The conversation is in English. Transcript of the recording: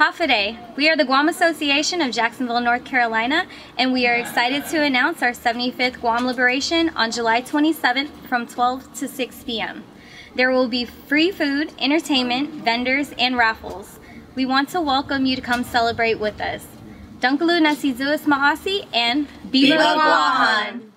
Hafa Adai. We are the Guam Association of Jacksonville, North Carolina, and we are excited to announce our 75th Guam Liberation on July 27th from 12 to 6 p.m. There will be free food, entertainment, vendors, and raffles. We want to welcome you to come celebrate with us. Dangkolo na si Yu'os ma'ase and Biba Guahan!